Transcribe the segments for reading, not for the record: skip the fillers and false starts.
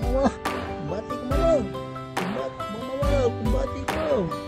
kemana? Kumbati kemana? Kumbati kemana?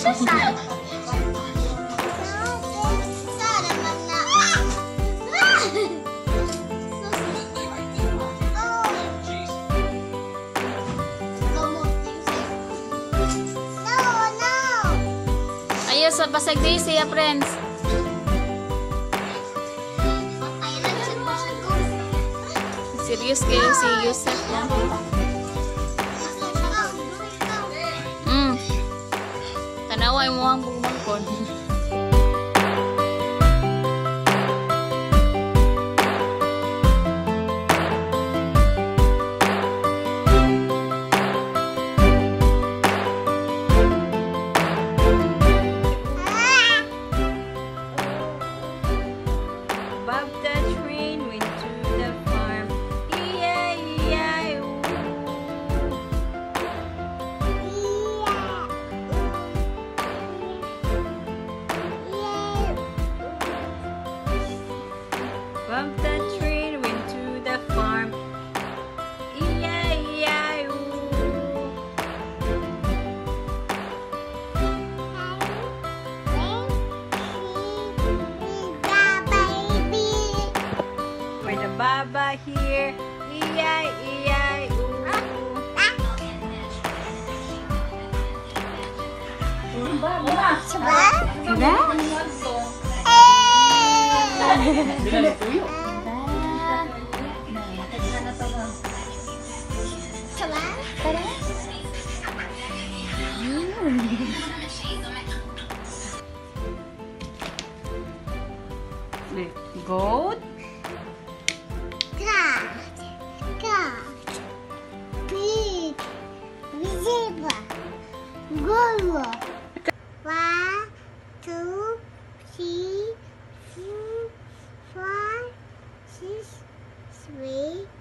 susah. Susah dan warna. Ayo sa Pasig Daisy ya friends. Serius kayo si Yusef na. Tanawa ay muhang bumangkon. Baba here, E-I-E-I-O. Baba, coba. Coba. Goat. Guru. 1, 2, 3, 4, 5, 6, 7.